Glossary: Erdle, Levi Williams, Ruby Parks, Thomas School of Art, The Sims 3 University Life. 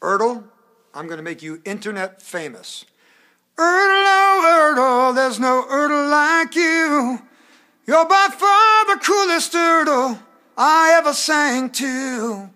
Erdle, I'm going to make you internet famous. Erdle, oh Erdle, there's no Erdle like you. You're by far the coolest Erdle I ever sang to.